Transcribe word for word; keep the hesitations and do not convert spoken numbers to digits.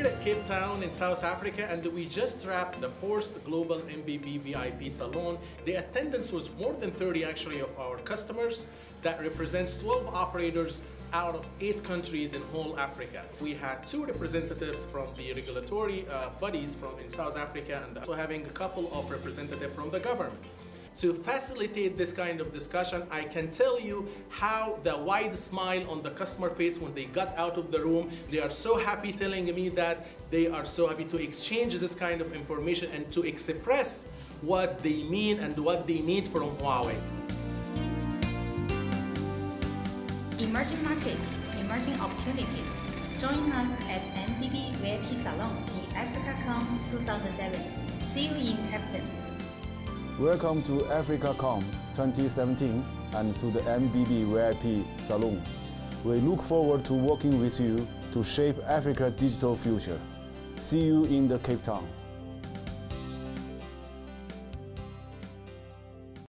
here at Cape Town in South Africa, and we just wrapped the fourth global M B B V I P salon. The attendance was more than thirty actually of our customers. That represents twelve operators out of eight countries in whole Africa. We had two representatives from the regulatory uh, bodies from in South Africa, and also having a couple of representatives from the government. To facilitate this kind of discussion, I can tell you how the wide smile on the customer face when they got out of the room. They are so happy telling me that they are so happy to exchange this kind of information and to express what they mean and what they need from Huawei. Emerging market, emerging opportunities. Join us at M B B V I P Salon in AfricaCom two thousand seven. See you in Cape Town. Welcome to AfricaCom twenty seventeen and to the M B B V I P Salon. We look forward to working with you to shape Africa's digital future. See you in the Cape Town.